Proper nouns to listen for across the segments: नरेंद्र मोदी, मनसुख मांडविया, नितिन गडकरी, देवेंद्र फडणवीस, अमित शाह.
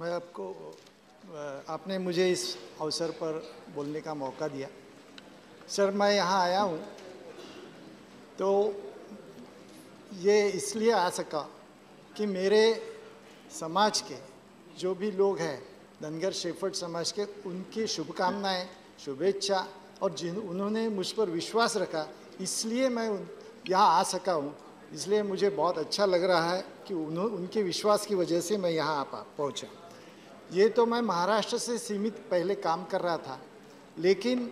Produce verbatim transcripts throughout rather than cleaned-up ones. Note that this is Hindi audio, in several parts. मैं आपको आपने मुझे इस अवसर पर बोलने का मौका दिया। सर, मैं यहाँ आया हूँ तो ये इसलिए आ सका कि मेरे समाज के जो भी लोग हैं धनगर शेफर्ड समाज के, उनकी शुभकामनाएं, शुभेच्छा और जिन उन्होंने मुझ पर विश्वास रखा इसलिए मैं यहाँ आ सका हूँ। इसलिए मुझे बहुत अच्छा लग रहा है कि उन्होंने उनके विश्वास की वजह से मैं यहाँ आ पहुँचा। ये तो मैं महाराष्ट्र से सीमित पहले काम कर रहा था, लेकिन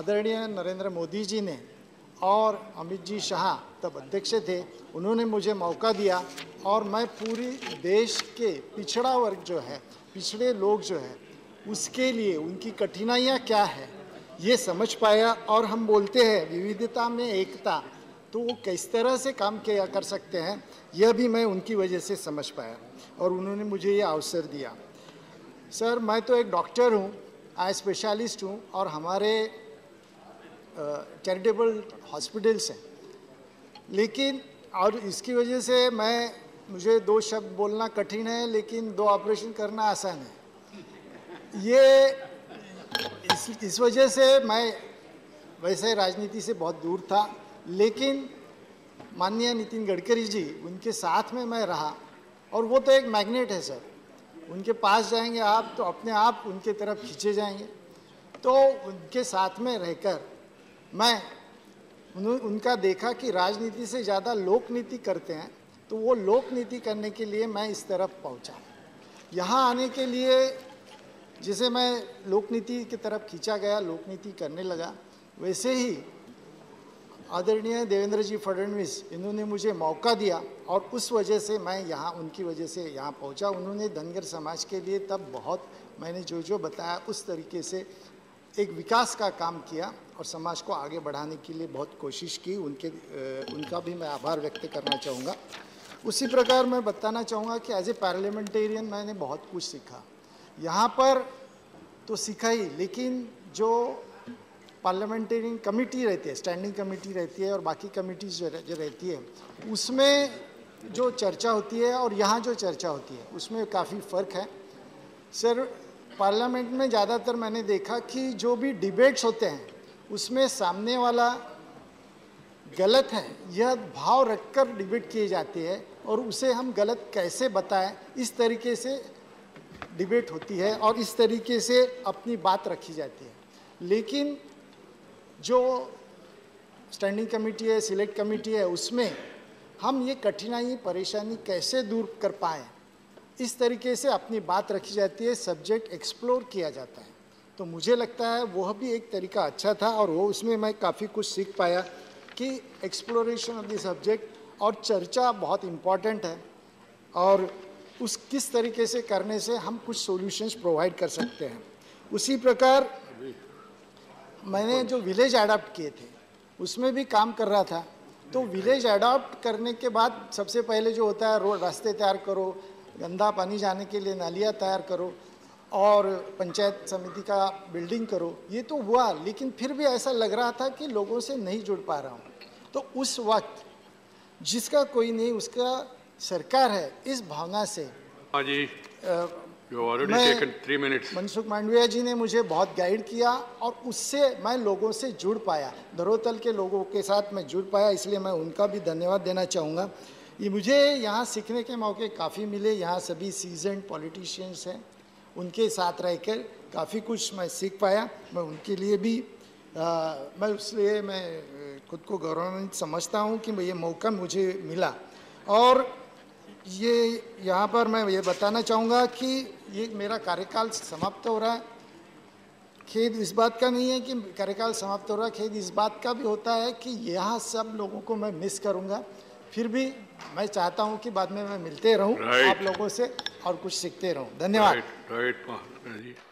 आदरणीय नरेंद्र मोदी जी ने और अमित जी शाह तब अध्यक्ष थे, उन्होंने मुझे मौका दिया और मैं पूरी देश के पिछड़ा वर्ग जो है, पिछड़े लोग जो है, उसके लिए उनकी कठिनाइयाँ क्या है ये समझ पाया। और हम बोलते हैं विविधता में एकता, तो वो किस तरह से काम किया कर सकते हैं यह भी मैं उनकी वजह से समझ पाया और उन्होंने मुझे ये अवसर दिया। सर, मैं तो एक डॉक्टर हूँ, आई स्पेशलिस्ट हूँ और हमारे चैरिटेबल हॉस्पिटल्स हैं, लेकिन और इसकी वजह से मैं मुझे दो शब्द बोलना कठिन है लेकिन दो ऑपरेशन करना आसान है। ये इस, इस वजह से मैं वैसे राजनीति से बहुत दूर था, लेकिन माननीय नितिन गडकरी जी उनके साथ में मैं रहा और वो तो एक मैग्नेट है सर, उनके पास जाएंगे आप तो अपने आप उनके तरफ खींचे जाएंगे। तो उनके साथ में रहकर मैं उन, उनका देखा कि राजनीति से ज़्यादा लोकनीति करते हैं, तो वो लोकनीति करने के लिए मैं इस तरफ पहुंचा। यहाँ आने के लिए जैसे मैं लोकनीति की तरफ खींचा गया, लोकनीति करने लगा, वैसे ही आदरणीय देवेंद्र जी फडणवीस इन्होंने मुझे मौका दिया और उस वजह से मैं यहाँ उनकी वजह से यहाँ पहुँचा। उन्होंने धनगर समाज के लिए तब बहुत, मैंने जो जो बताया उस तरीके से एक विकास का काम किया और समाज को आगे बढ़ाने के लिए बहुत कोशिश की। उनके उनका भी मैं आभार व्यक्त करना चाहूँगा। उसी प्रकार मैं बताना चाहूँगा कि एज ए पार्लियामेंटेरियन मैंने बहुत कुछ सीखा यहाँ पर, तो सीखा ही, लेकिन जो पार्लियामेंटेरियन कमेटी रहती है, स्टैंडिंग कमेटी रहती है और बाकी कमेटीज जो, रह, जो रहती है, उसमें जो चर्चा होती है और यहाँ जो चर्चा होती है उसमें काफ़ी फ़र्क है सर। पार्लियामेंट में ज़्यादातर मैंने देखा कि जो भी डिबेट्स होते हैं उसमें सामने वाला गलत है यह भाव रखकर डिबेट किए जाती है और उसे हम गलत कैसे बताएं, इस तरीके से डिबेट होती है और इस तरीके से अपनी बात रखी जाती है। लेकिन जो स्टैंडिंग कमेटी है, सिलेक्ट कमेटी है, उसमें हम ये कठिनाई परेशानी कैसे दूर कर पाएँ, इस तरीके से अपनी बात रखी जाती है, सब्जेक्ट एक्सप्लोर किया जाता है। तो मुझे लगता है वह भी एक तरीका अच्छा था और वो उसमें मैं काफ़ी कुछ सीख पाया कि एक्सप्लोरेशन ऑफ द सब्जेक्ट और चर्चा बहुत इम्पॉर्टेंट है और उस किस तरीके से करने से हम कुछ सॉल्यूशंस प्रोवाइड कर सकते हैं। उसी प्रकार मैंने जो विलेज अडॉप्ट किए थे उसमें भी काम कर रहा था। तो विलेज अडॉप्ट करने के बाद सबसे पहले जो होता है, रोड रास्ते तैयार करो, गंदा पानी जाने के लिए नालियाँ तैयार करो और पंचायत समिति का बिल्डिंग करो, ये तो हुआ, लेकिन फिर भी ऐसा लग रहा था कि लोगों से नहीं जुड़ पा रहा हूँ। तो उस वक्त जिसका कोई नहीं उसका सरकार है, इस भावना से मनसुख मांडविया जी ने मुझे बहुत गाइड किया और उससे मैं लोगों से जुड़ पाया, धरोतल के लोगों के साथ मैं जुड़ पाया, इसलिए मैं उनका भी धन्यवाद देना चाहूँगा। ये मुझे यहाँ सीखने के मौके काफ़ी मिले, यहाँ सभी सीजन्ड पॉलिटिशियंस हैं, उनके साथ रहकर काफ़ी कुछ मैं सीख पाया। मैं उनके लिए भी आ, मैं इसलिए मैं खुद को गौरवान्वित समझता हूँ कि ये मौका मुझे मिला। और ये यहाँ पर मैं ये बताना चाहूँगा कि ये मेरा कार्यकाल समाप्त हो रहा है, खेद इस बात का नहीं है कि कार्यकाल समाप्त हो रहा है, खेद इस बात का भी होता है कि यहाँ सब लोगों को मैं मिस करूँगा। फिर भी मैं चाहता हूं कि बाद में मैं मिलते रहूं, right. आप लोगों से और कुछ सीखते रहूं। धन्यवाद। right. right.